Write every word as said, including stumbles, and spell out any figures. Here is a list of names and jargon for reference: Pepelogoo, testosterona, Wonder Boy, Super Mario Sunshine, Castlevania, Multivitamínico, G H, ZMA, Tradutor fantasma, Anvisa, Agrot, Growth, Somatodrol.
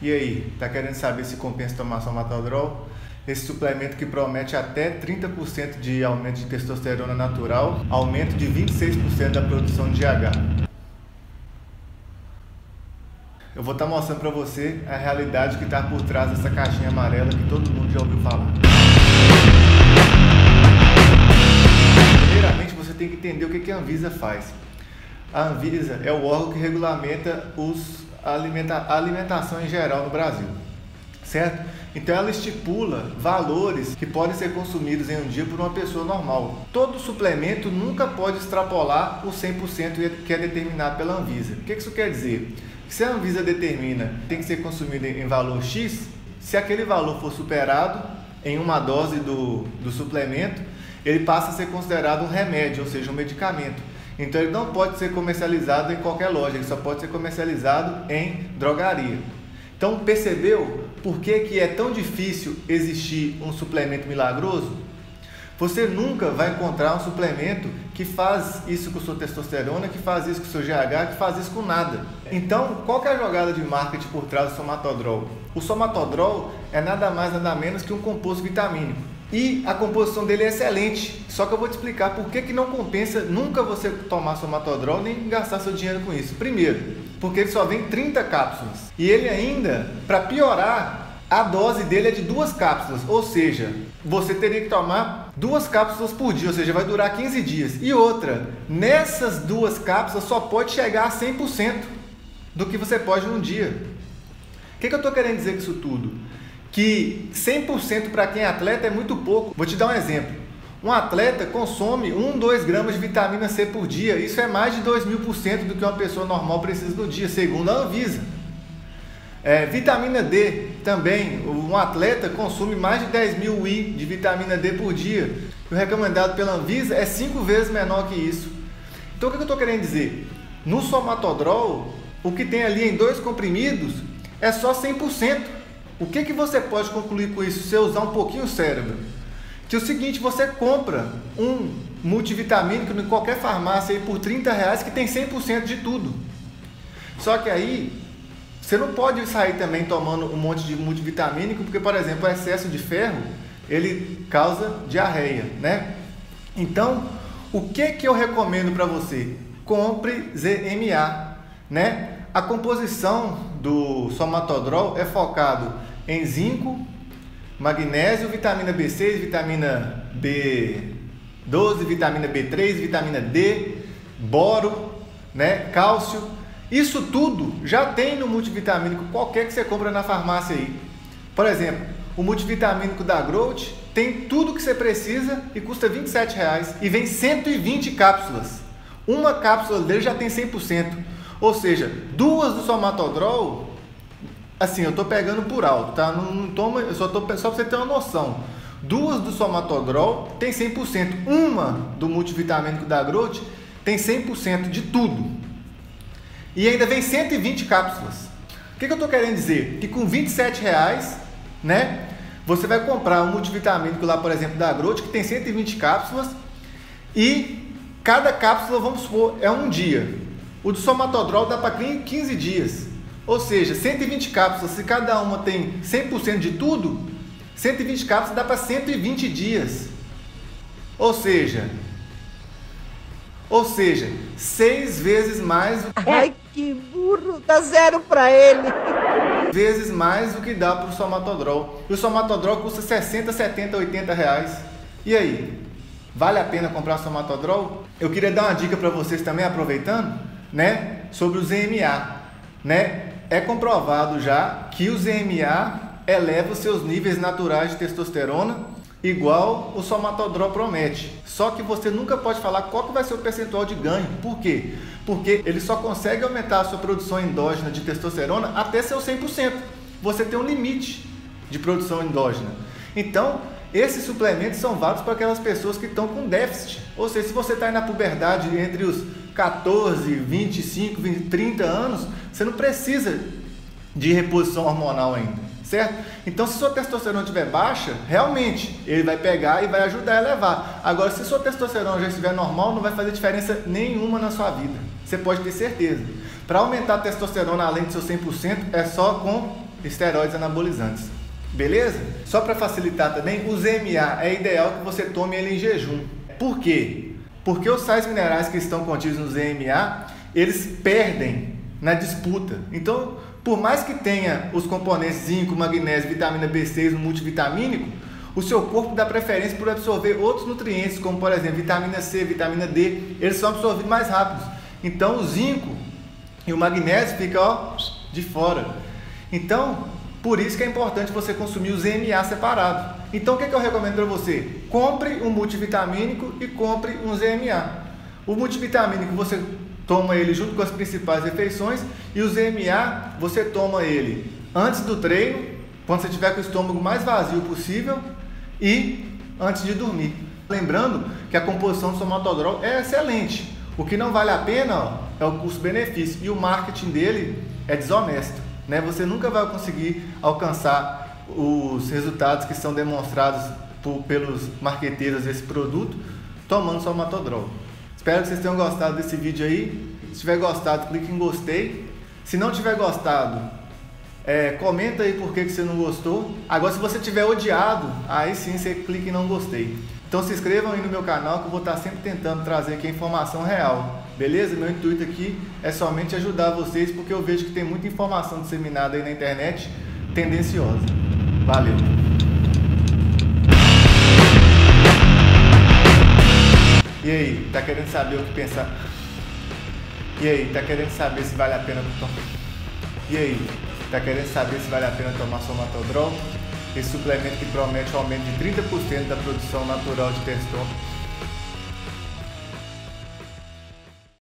E aí, tá querendo saber se compensa tomar somatodrol? Esse suplemento que promete até trinta por cento de aumento de testosterona natural, aumento de vinte e seis por cento da produção de G H. Eu vou estar mostrando para você a realidade que está por trás dessa caixinha amarela que todo mundo já ouviu falar. Primeiramente, você tem que entender o que a Anvisa faz. A Anvisa é o órgão que regulamenta os alimenta a alimentação em geral no Brasil, certo? Então ela estipula valores que podem ser consumidos em um dia por uma pessoa normal. Todo suplemento nunca pode extrapolar o cem por cento que é determinado pela Anvisa. O que isso quer dizer? Se a Anvisa determina que tem que ser consumido em valor X, se aquele valor for superado em uma dose do, do suplemento, ele passa a ser considerado um remédio, ou seja, um medicamento. Então ele não pode ser comercializado em qualquer loja, ele só pode ser comercializado em drogaria. Então percebeu por que que é tão difícil existir um suplemento milagroso? Você nunca vai encontrar um suplemento que faz isso com sua testosterona, que faz isso com seu G H, que faz isso com nada. Então qual que é a jogada de marketing por trás do somatodrol? O somatodrol é nada mais nada menos que um composto vitamínico. E a composição dele é excelente, só que eu vou te explicar por que que não compensa nunca você tomar somatodrol nem gastar seu dinheiro com isso. Primeiro, porque ele só vem trinta cápsulas e ele ainda, para piorar, a dose dele é de duas cápsulas, ou seja, você teria que tomar duas cápsulas por dia, ou seja, vai durar quinze dias. E outra, nessas duas cápsulas só pode chegar a cem por cento do que você pode num dia. O que que eu estou querendo dizer com isso tudo? Que cem por cento para quem é atleta é muito pouco. Vou te dar um exemplo. Um atleta consome um, dois gramas de vitamina C por dia. Isso é mais de dois mil por cento do que uma pessoa normal precisa no dia, segundo a Anvisa. É, vitamina D também. Um atleta consome mais de dez mil I de vitamina D por dia. O recomendado pela Anvisa é cinco vezes menor que isso. Então o que eu estou querendo dizer? No somatodrol, o que tem ali em dois comprimidos é só cem por cento. O que que você pode concluir com isso se você usar um pouquinho o cérebro? Que é o seguinte, você compra um multivitamínico em qualquer farmácia aí por trinta reais que tem cem por cento de tudo. Só que aí, você não pode sair também tomando um monte de multivitamínico, porque, por exemplo, o excesso de ferro, ele causa diarreia, né? Então, o que que eu recomendo para você? Compre Z M A, né? A composição do somatodrol é focado em zinco, magnésio, vitamina B seis, vitamina B doze, vitamina B três, vitamina D, boro, né, cálcio. Isso tudo já tem no multivitamínico qualquer que você compra na farmácia aí. Por exemplo, o multivitamínico da Growth tem tudo que você precisa e custa vinte e sete reais e vem cento e vinte cápsulas. Uma cápsula dele já tem cem por cento. Ou seja, duas do somatodrol, assim, eu estou pegando por alto, tá? Não, não toma, eu só tô, só para você ter uma noção. Duas do somatodrol tem cem por cento. Uma do multivitamínico da Agrot tem cem por cento de tudo. E ainda vem cento e vinte cápsulas. O que que eu estou querendo dizer? Que com vinte e sete reais, né? Você vai comprar um multivitamínico lá, por exemplo, da Agrot, que tem cento e vinte cápsulas. E cada cápsula, vamos supor, é um dia. O do somatodrol dá para quinze dias, ou seja, cento e vinte cápsulas, se cada uma tem cem por cento de tudo, cento e vinte cápsulas dá para cento e vinte dias, ou seja, ou seja, seis vezes mais... Do... Ai, que burro, dá zero para ele! Vezes mais o que dá para o somatodrol, e o somatodrol custa sessenta, setenta, oitenta reais, e aí, vale a pena comprar somatodrol? Eu queria dar uma dica para vocês também, aproveitando, né, sobre o Z M A, né? É comprovado já que o Z M A eleva os seus níveis naturais de testosterona, igual o somatodrol promete. Só que você nunca pode falar qual que vai ser o percentual de ganho. Por quê? Porque ele só consegue aumentar a sua produção endógena de testosterona até seu cem por cento. Você tem um limite de produção endógena. Então, esses suplementos são válidos para aquelas pessoas que estão com déficit. Ou seja, se você está aí na puberdade entre os quatorze, vinte e cinco, trinta anos, você não precisa de reposição hormonal ainda, certo? Então, se sua testosterona estiver baixa, realmente ele vai pegar e vai ajudar a elevar. Agora, se sua testosterona já estiver normal, não vai fazer diferença nenhuma na sua vida. Você pode ter certeza. Para aumentar a testosterona além do seu cem por cento, é só com esteroides anabolizantes. Beleza? Só para facilitar também, o Z M A é ideal que você tome ele em jejum. Por quê? Porque os sais minerais que estão contidos no Z M A, eles perdem na disputa. Então, por mais que tenha os componentes zinco, magnésio, vitamina B seis, um multivitamínico, o seu corpo dá preferência por absorver outros nutrientes, como por exemplo, vitamina C, vitamina D, eles são absorvidos mais rápidos. Então, o zinco e o magnésio ficam, ó, de fora. Então, por isso que é importante você consumir o Z M A separado. Então, o que, é que eu recomendo para você? Compre um multivitamínico e compre um Z M A. O multivitamínico você toma ele junto com as principais refeições e o Z M A você toma ele antes do treino, quando você tiver com o estômago mais vazio possível e antes de dormir. Lembrando que a composição do somatodrol é excelente. O que não vale a pena, ó, é o custo-benefício e o marketing dele é desonesto. Você nunca vai conseguir alcançar os resultados que são demonstrados por, pelos marqueteiros desse produto tomando somatodrol. Espero que vocês tenham gostado desse vídeo aí. Se tiver gostado, clique em gostei. Se não tiver gostado, é, comenta aí por que que você não gostou. Agora, se você tiver odiado, aí sim você clica em não gostei. Então se inscrevam aí no meu canal que eu vou estar sempre tentando trazer aqui a informação real. Beleza? Meu intuito aqui é somente ajudar vocês, porque eu vejo que tem muita informação disseminada aí na internet tendenciosa. Valeu! E aí, tá querendo saber o que pensar? E aí, tá querendo saber se vale a pena tomar? E aí, tá querendo saber se vale a pena tomar somatodrol? Esse suplemento que promete um aumento de trinta por cento da produção natural de testosterona.